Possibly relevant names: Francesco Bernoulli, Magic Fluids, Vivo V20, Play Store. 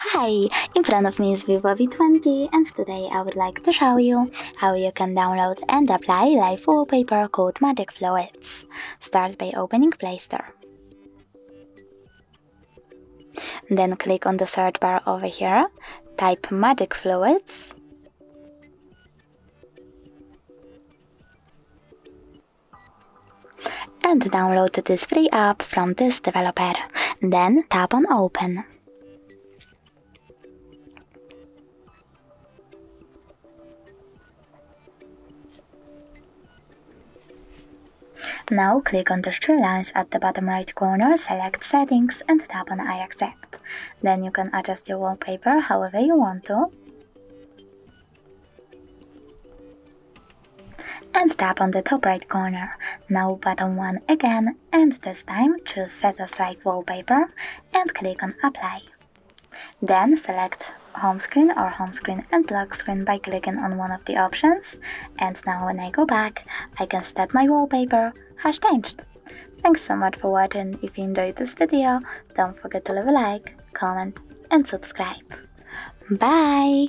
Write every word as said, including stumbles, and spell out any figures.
Hi, in front of me is Vivo V twenty, and today I would like to show you how you can download and apply live wallpaper called Magic Fluids. Start by opening Play Store. Then click on the search bar over here, type Magic Fluids. And download this free app from this developer. Then tap on Open. Now click on the three lines at the bottom right corner, select Settings and tap on I accept. Then you can adjust your wallpaper however you want to. And tap on the top right corner. Now button one again, and this time choose Set as Live Wallpaper and click on Apply. Then select Home Screen or Home Screen and Lock Screen by clicking on one of the options. And now when I go back, I can set my wallpaper has changed. Thanks so much for watching. If you enjoyed this video, don't forget to leave a like, comment and subscribe. Bye!